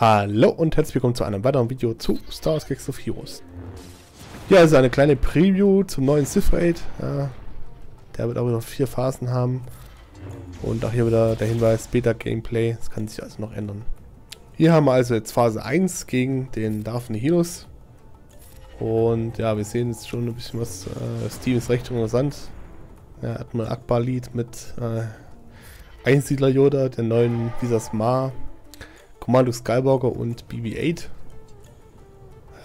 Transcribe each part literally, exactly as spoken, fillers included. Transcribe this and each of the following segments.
Hallo und herzlich willkommen zu einem weiteren Video zu Star Wars Galaxy of Heroes. Ja, also eine kleine Preview zum neuen Sith-Raid. Äh, der wird aber noch vier Phasen haben. Und auch hier wieder der Hinweis, Beta-Gameplay, das kann sich also noch ändern. Hier haben wir also jetzt Phase eins gegen den Darth Nihilus. Und ja, wir sehen jetzt schon ein bisschen was. Äh, Steam ist recht interessant. Ja, Admiral Akbar-Lied mit äh, Einsiedler Yoda, der neuen Visas Ma, Kommando Skywalker und B B acht.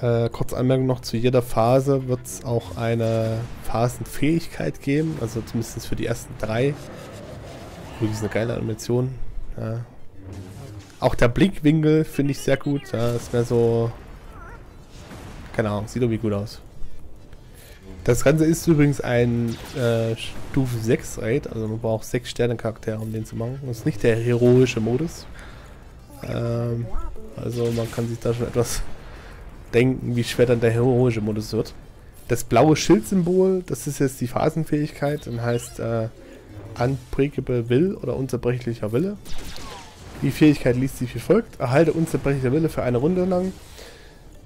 Äh, kurze Anmerkung noch, zu jeder Phase wird es auch eine Phasenfähigkeit geben, also zumindest für die ersten drei. Übrigens eine geile Animation. Ja. Auch der Blickwinkel finde ich sehr gut, ja, das wäre so... Keine Ahnung, sieht irgendwie gut aus. Das Ganze ist übrigens ein äh, Stufe sechs Raid, also man braucht sechs Sterne Charaktere, um den zu machen. Das ist nicht der heroische Modus. Ähm, also man kann sich da schon etwas denken, wie schwer dann der heroische Modus wird. Das blaue Schildsymbol, das ist jetzt die Phasenfähigkeit und heißt äh, Unbreakable Will oder unzerbrechlicher Wille. Die Fähigkeit liest sich wie folgt: Erhalte unzerbrechlicher Wille für eine Runde lang.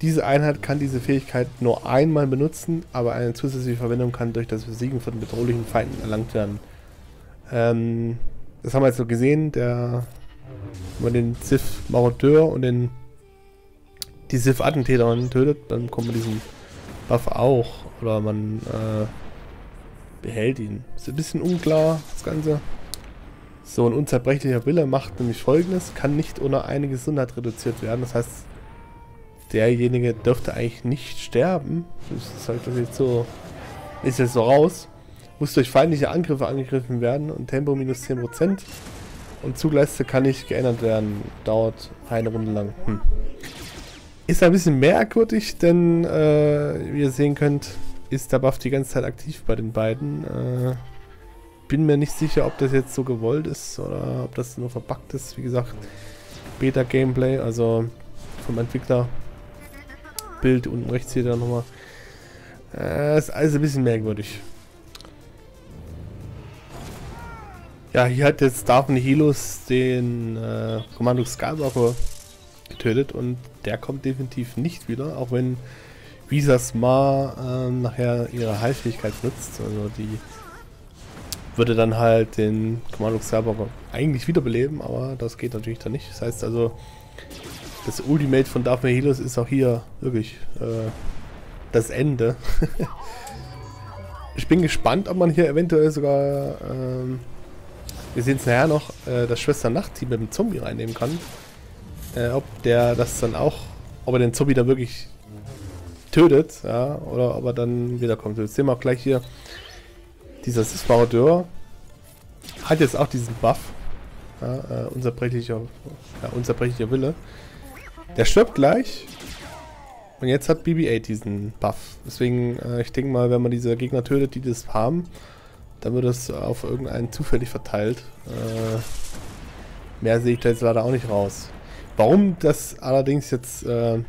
Diese Einheit kann diese Fähigkeit nur einmal benutzen, aber eine zusätzliche Verwendung kann durch das Besiegen von bedrohlichen Feinden erlangt werden. Ähm, das haben wir jetzt so gesehen, der... Wenn man den Sith-Marateur und den die Sith-Attentäter tötet, dann bekommt man diesen Buff auch. Oder man äh, behält ihn. Ist ein bisschen unklar, das Ganze. So, ein unzerbrechlicher Wille macht nämlich Folgendes. Kann nicht ohne eine Gesundheit reduziert werden. Das heißt, derjenige dürfte eigentlich nicht sterben. Das zeigt das jetzt so, ist jetzt so raus. Muss durch feindliche Angriffe angegriffen werden und Tempo minus zehn Prozent. Und Zugleiste kann nicht geändert werden. Dauert eine Runde lang. Hm. Ist ein bisschen merkwürdig, denn äh, wie ihr sehen könnt, ist der Buff die ganze Zeit aktiv bei den beiden. Äh, bin mir nicht sicher, ob das jetzt so gewollt ist oder ob das nur verbuggt ist. Wie gesagt, Beta-Gameplay, also vom Entwickler. Bild unten rechts hier dann nochmal. Äh, ist alles ein bisschen merkwürdig. Ja, hier hat jetzt Darth Nihilus den äh, Kommando Skywalker getötet und der kommt definitiv nicht wieder, auch wenn Visas Ma äh, nachher ihre Heilfähigkeit nutzt. Also die würde dann halt den Kommando Skywalker eigentlich wiederbeleben, aber das geht natürlich dann nicht. Das heißt also, das Ultimate von Darth Nihilus ist auch hier wirklich äh, das Ende. Ich bin gespannt, ob man hier eventuell sogar... Ähm, Wir sehen es nachher noch, äh, das Schwester Nacht-Team mit dem Zombie reinnehmen kann. Äh, ob der das dann auch, ob er den Zombie da wirklich tötet, ja, oder ob er dann wiederkommt. Jetzt sehen wir auch gleich hier, dieser Sisparadeur hat jetzt auch diesen Buff, ja, äh, unzerbrechlicher, ja, unzerbrechlicher Wille. Der stirbt gleich und jetzt hat B B acht diesen Buff. Deswegen, äh, ich denke mal, wenn man diese Gegner tötet, die das haben, dann wird es auf irgendeinen zufällig verteilt. Äh, mehr sehe ich da jetzt leider auch nicht raus. Warum das allerdings jetzt äh,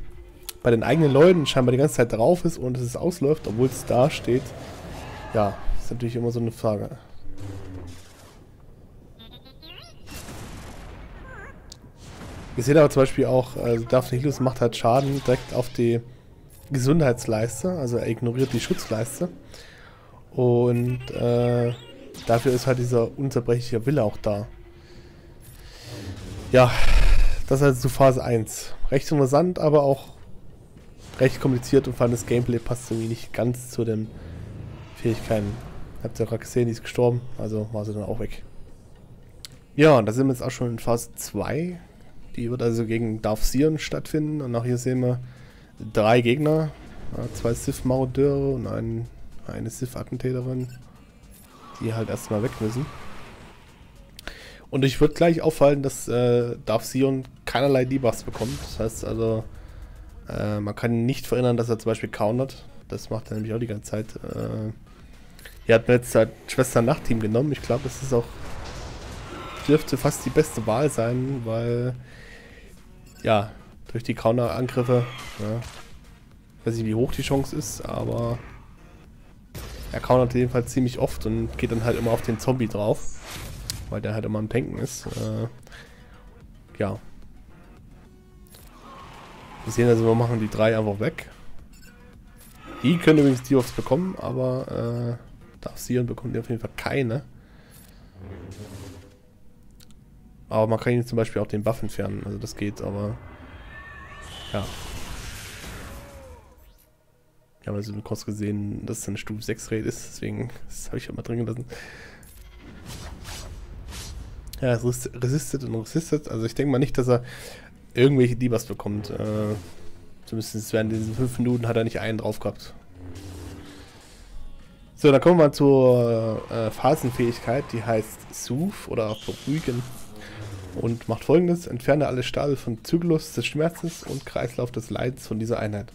bei den eigenen Leuten scheinbar die ganze Zeit drauf ist und es ausläuft, obwohl es da steht, ja, ist natürlich immer so eine Frage. Ihr seht aber zum Beispiel auch, also Darth Nihilus macht halt Schaden direkt auf die Gesundheitsleiste, also er ignoriert die Schutzleiste. Und äh, dafür ist halt dieser unzerbrechliche Wille auch da. Ja, das also zu Phase eins. Recht interessant, aber auch recht kompliziert und vor allem das Gameplay passt irgendwie nicht ganz zu den Fähigkeiten. Habt ihr ja gerade gesehen, die ist gestorben, also war sie dann auch weg. Ja, und da sind wir jetzt auch schon in Phase zwei. Die wird also gegen Darth Sion stattfinden und auch hier sehen wir drei Gegner, zwei Sith-Marateure und einen... eine Sith-Attentäterin, die halt erstmal weg müssen. Und ich würde gleich auffallen, dass äh, Darth Sion keinerlei Debuffs bekommt. Das heißt also, äh, man kann nicht verhindern, dass er zum Beispiel countert. Das macht er nämlich auch die ganze Zeit. Äh, hier hat man jetzt halt Schwester Nacht-Team genommen. Ich glaube, das ist auch, dürfte fast die beste Wahl sein, weil ja, durch die Counter-Angriffe, ja, weiß nicht, wie hoch die Chance ist, aber er countert jedenfalls ziemlich oft und geht dann halt immer auf den Zombie drauf, weil der halt immer am Tanken ist. Äh, ja. Wir sehen also, wir machen die drei einfach weg. Die können übrigens die aufs bekommen, aber äh, Darth Sion bekommt die auf jeden Fall keine. Aber man kann ihn zum Beispiel auch den Buff entfernen, also das geht, aber ja. Ich habe also kurz gesehen, dass es eine Stufe sechs Raid ist, deswegen habe ich immer drin gelassen. Ja, es resistet und resistet, also ich denke mal nicht, dass er irgendwelche Debuffs bekommt. Äh, zumindest während diesen fünf Minuten hat er nicht einen drauf gehabt. So, dann kommen wir mal zur äh, Phasenfähigkeit, die heißt Soothe oder Beruhigen. Und macht folgendes: entferne alle Stapel von Zyklus des Schmerzes und Kreislauf des Leids von dieser Einheit.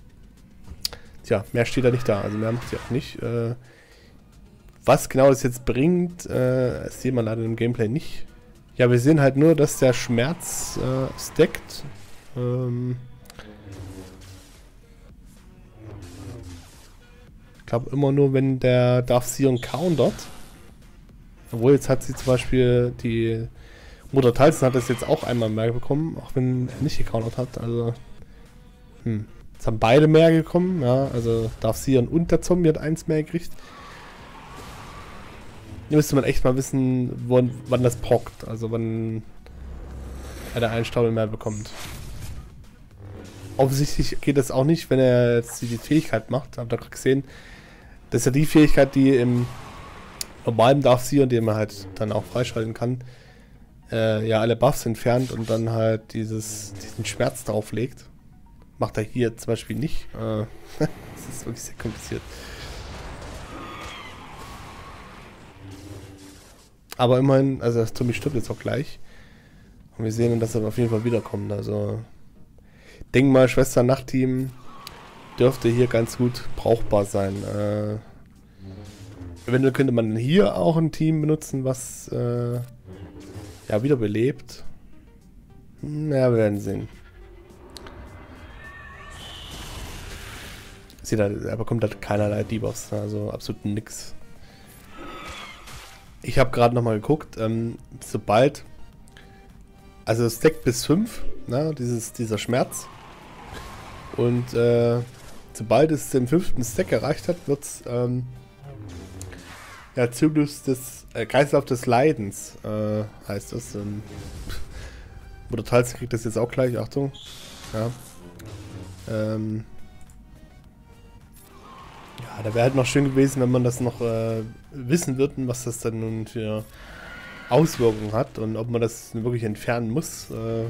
Tja, mehr steht da nicht da, also mehr macht sie auch nicht. Äh, was genau das jetzt bringt, äh, sieht man leider im Gameplay nicht. Ja, wir sehen halt nur, dass der Schmerz äh, stackt. Ähm, ich glaube immer nur, wenn der Darth Sion countert. Obwohl, jetzt hat sie zum Beispiel die Mutter Talzin hat das jetzt auch einmal mehr bekommen, auch wenn er nicht gecountert hat, also hm. Jetzt haben beide mehr gekommen, ja, also Darth Sion und der Zombie hat eins mehr gekriegt. Hier müsste man echt mal wissen, wann, wann das prockt, also wann er da einen Stapel mehr bekommt. Offensichtlich geht das auch nicht, wenn er jetzt die Fähigkeit macht, habt ihr gerade gesehen. Das ist ja die Fähigkeit, die im normalen Darth Sion, den man halt dann auch freischalten kann, Äh, ja, alle Buffs entfernt und dann halt dieses, diesen Schmerz drauflegt. Macht er hier zum Beispiel nicht. Äh, das ist wirklich sehr kompliziert. Aber immerhin, also das Tommy stirbt jetzt auch gleich. Und wir sehen, dass er auf jeden Fall wiederkommt. Also, ich denke mal, Schwester Nacht Team dürfte hier ganz gut brauchbar sein. Äh, eventuell könnte man hier auch ein Team benutzen, was Äh, ja, wieder belebt. Naja, wir werden sehen. Sieht halt, er bekommt halt keinerlei Debuffs, also absolut nix. Ich habe gerade nochmal geguckt, ähm, sobald, also es deckt bis fünf, ne, dieses, dieser Schmerz. Und äh, sobald es den fünften Stack erreicht hat, wird es ähm, ja, Zyklus des äh, Kreislauf des Leidens äh, heißt das. Ähm, Mutter Talzin kriegt das jetzt auch gleich, Achtung. Ja, ähm, ja da wäre halt noch schön gewesen, wenn man das noch äh, wissen würde, was das dann nun für Auswirkungen hat und ob man das wirklich entfernen muss. Äh,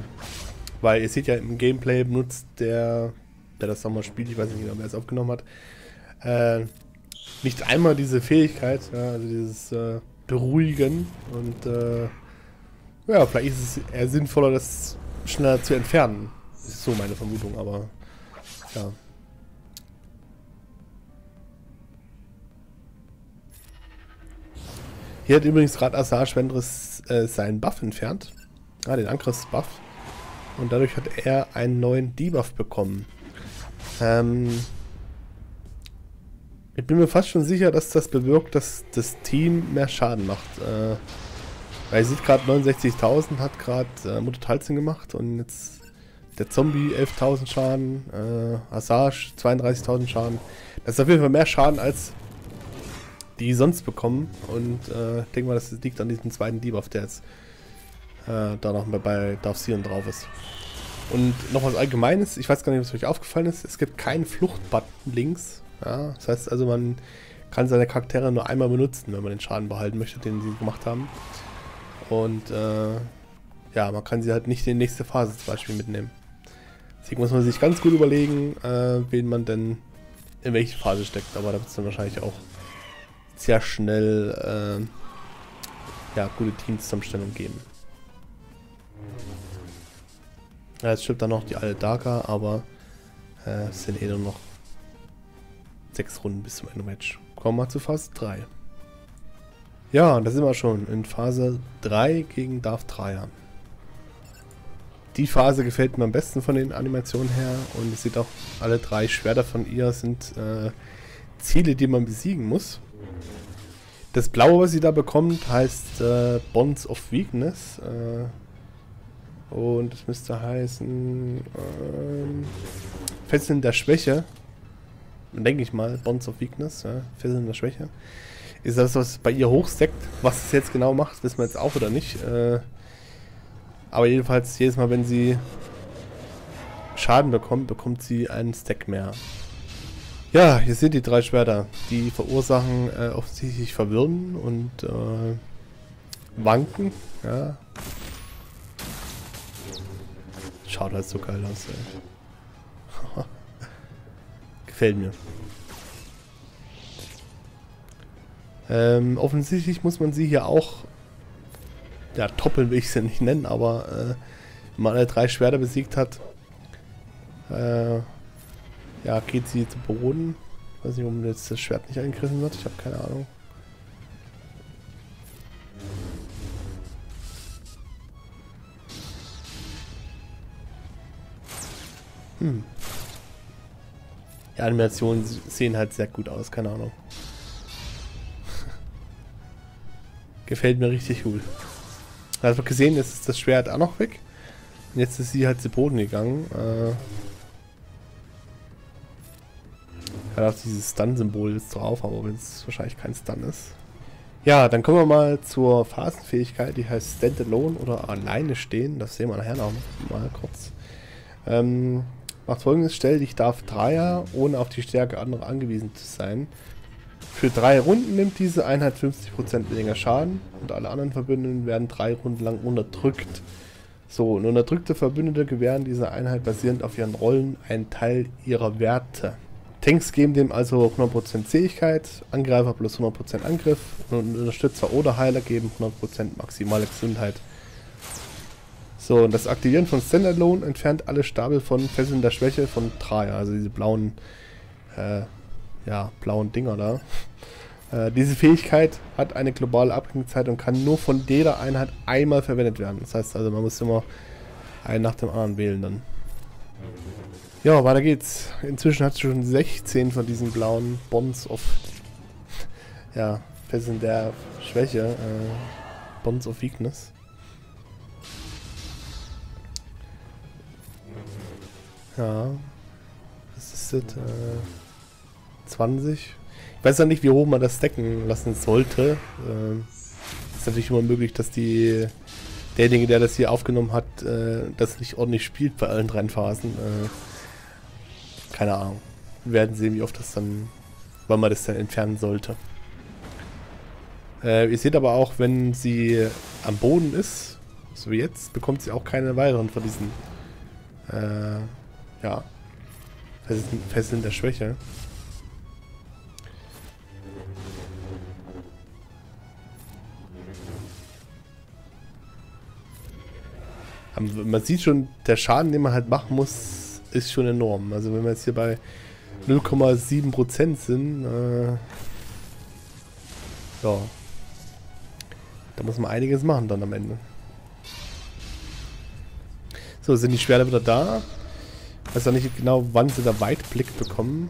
weil ihr seht ja im Gameplay benutzt der, der das nochmal spielt, ich weiß nicht genau, wer es aufgenommen hat, äh, nicht einmal diese Fähigkeit, ja, also dieses äh, Beruhigen und äh, ja, vielleicht ist es eher sinnvoller, das schneller zu entfernen. Das ist so meine Vermutung, aber ja. Hier hat übrigens gerade Assage Wendris äh, seinen Buff entfernt, ah, den Angriffsbuff, und dadurch hat er einen neuen Debuff bekommen. Ähm... Ich bin mir fast schon sicher, dass das bewirkt, dass das Team mehr Schaden macht. Äh, weil ihr seht gerade, neunundsechzigtausend hat gerade äh, Mutter Talzin gemacht und jetzt der Zombie elftausend Schaden, äh, Assage zweiunddreißigtausend Schaden. Das ist auf jeden Fall mehr Schaden, als die sonst bekommen. Und äh, ich denke mal, das liegt an diesem zweiten Debuff, der jetzt äh, da noch bei Darth Sion drauf ist. Und noch was Allgemeines, ich weiß gar nicht, was euch aufgefallen ist, es gibt keinen Fluchtbutton links. Ja, das heißt also, man kann seine Charaktere nur einmal benutzen, wenn man den Schaden behalten möchte, den sie gemacht haben. Und äh, ja, man kann sie halt nicht in die nächste Phase zum Beispiel mitnehmen. Deswegen muss man sich ganz gut überlegen, äh, wen man denn in welche Phase steckt. Aber da wird es dann wahrscheinlich auch sehr schnell äh, ja, gute Teamzusammenstellung geben. Ja, jetzt stirbt dann noch die alte Darka, aber äh, es sind eh nur noch sechs Runden bis zum Ende-Match. Kommen wir zu Phase drei. Ja, da sind wir schon in Phase drei gegen Darth Traya. Die Phase gefällt mir am besten von den Animationen her und ihr seht auch, alle drei Schwerter von ihr sind äh, Ziele, die man besiegen muss. Das Blaue, was sie da bekommt, heißt äh, Bonds of Weakness äh, Und das müsste heißen... Ähm, Fesseln der Schwäche. Denke ich mal. Bonds of Weakness. Ja, Fesseln der Schwäche. Ist das, was bei ihr hochsteckt? Was es jetzt genau macht, wissen wir jetzt auch oder nicht. Äh, aber jedenfalls, jedes Mal, wenn sie Schaden bekommt, bekommt sie einen Stack mehr. Ja, hier sind die drei Schwerter. Die verursachen äh, offensichtlich Verwirren und äh, Wanken. Ja. Schaut halt so geil aus, ey. Gefällt mir. Ähm, offensichtlich muss man sie hier auch, ja, toppeln will ich sie nicht nennen, aber äh, wenn man alle drei Schwerter besiegt hat, äh, ja, geht sie zu Boden. Ich weiß nicht, warum jetzt das Schwert nicht eingegriffen wird, ich habe keine Ahnung. Hm. Die Animationen sehen halt sehr gut aus, keine Ahnung. Gefällt mir richtig gut. Also gesehen, jetzt ist das Schwert auch noch weg. Und jetzt ist sie halt zu Boden gegangen. Äh, hat auch dieses Stun-Symbol jetzt drauf, aber wenn es wahrscheinlich kein Stun ist. Ja, dann kommen wir mal zur Phasenfähigkeit, die heißt Standalone oder alleine stehen. Das sehen wir nachher noch mal kurz. Ähm, macht folgendes: Stell dich Darth Traya, ohne auf die Stärke anderer angewiesen zu sein. Für drei Runden nimmt diese Einheit fünfzig Prozent weniger Schaden und alle anderen Verbündeten werden drei Runden lang unterdrückt. So, und unterdrückte Verbündete gewähren dieser Einheit basierend auf ihren Rollen einen Teil ihrer Werte. Tanks geben dem also hundert Prozent Zähigkeit, Angreifer plus hundert Prozent Angriff und Unterstützer oder Heiler geben hundert Prozent maximale Gesundheit. So, und das Aktivieren von Standalone entfernt alle Stapel von Fesseln der Schwäche von Traya, also diese blauen... Äh, ja, blauen Dinger da. Äh, diese Fähigkeit hat eine globale Abklingzeit und kann nur von jeder Einheit einmal verwendet werden. Das heißt also, man muss immer einen nach dem anderen wählen dann. Ja, weiter geht's. Inzwischen hat es schon sechzehn von diesen blauen Bonds of... ja, Fesseln der Schwäche. Äh, Bonds of Weakness. Ja. Was ist das? Äh... zwanzig. Ich weiß ja nicht, wie hoch man das stacken lassen sollte. Ähm, ist natürlich immer möglich, dass die derjenige, der das hier aufgenommen hat, äh, das nicht ordentlich spielt bei allen drei Phasen. Äh, keine Ahnung. Wir werden sehen, wie oft das dann, wann man das dann entfernen sollte. Äh, ihr seht aber auch, wenn sie am Boden ist, so wie jetzt, bekommt sie auch keine weiteren von diesen äh, ja, Fesseln der Schwäche. Man sieht schon, der Schaden, den man halt machen muss, ist schon enorm. Also wenn wir jetzt hier bei null Komma sieben Prozent sind, äh, ja, da muss man einiges machen dann am Ende. So, sind die Schwerter wieder da. Ich weiß auch nicht genau, wann sie da Weitblick bekommen.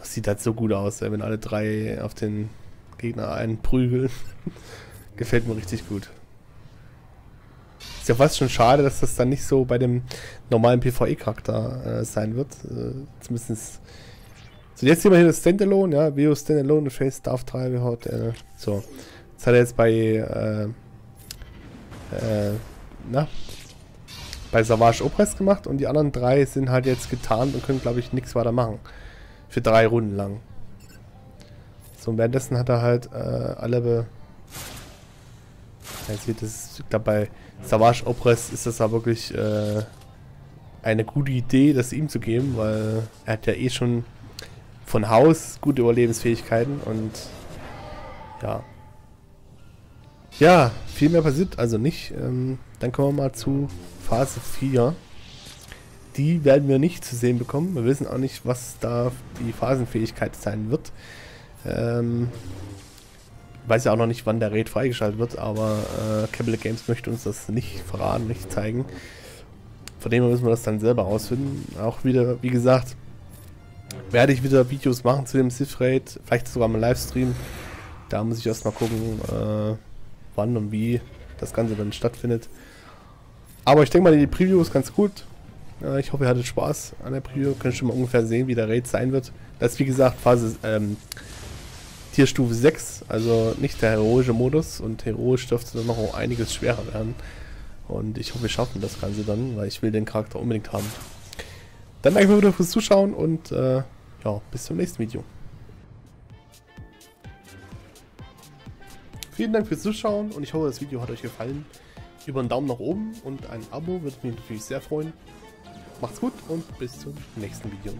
Das sieht halt so gut aus, wenn alle drei auf den Gegner einprügeln. Gefällt mir richtig gut. Ist ja fast schon schade, dass das dann nicht so bei dem normalen PvE-Charakter äh, sein wird. Äh, zumindest. So, jetzt sehen wir hier das Standalone, ja. Veo Standalone, Face, Darth Traya, Behort, äh, so. Das hat er jetzt bei, äh, äh, na? Bei Savage Opress gemacht und die anderen drei sind halt jetzt getarnt und können, glaube ich, nichts weiter machen. Für drei Runden lang. So, und währenddessen hat er halt, äh, alle be. Ja, sieht das, ich glaube, bei Savage Opress ist das da wirklich äh, eine gute Idee, das ihm zu geben, weil er hat ja eh schon von Haus gute Überlebensfähigkeiten und ja. Ja, viel mehr passiert also nicht. Ähm, dann kommen wir mal zu Phase vier. Die werden wir nicht zu sehen bekommen. Wir wissen auch nicht, was da die Phasenfähigkeit sein wird. Ähm... Ich weiß ja auch noch nicht, wann der Raid freigeschaltet wird, aber äh, Capital Games möchte uns das nicht verraten, nicht zeigen. Von dem her müssen wir das dann selber rausfinden. Auch wieder, wie gesagt, werde ich wieder Videos machen zu dem Sith-Raid, vielleicht sogar mal Livestream. Da muss ich erstmal gucken, äh, wann und wie das Ganze dann stattfindet. Aber ich denke mal, die Preview ist ganz gut. Ich hoffe, ihr hattet Spaß an der Preview. Könnt schon mal ungefähr sehen, wie der Raid sein wird. Das ist wie gesagt Phase ähm, Tierstufe sechs, also nicht der heroische Modus. Und heroisch dürfte dann noch um einiges schwerer werden. Und ich hoffe, wir schaffen das Ganze dann, weil ich will den Charakter unbedingt haben. Dann danke mal wieder fürs Zuschauen und äh, ja, bis zum nächsten Video. Vielen Dank fürs Zuschauen und ich hoffe, das Video hat euch gefallen. Über einen Daumen nach oben und ein Abo würde mich natürlich sehr freuen. Macht's gut und bis zum nächsten Video.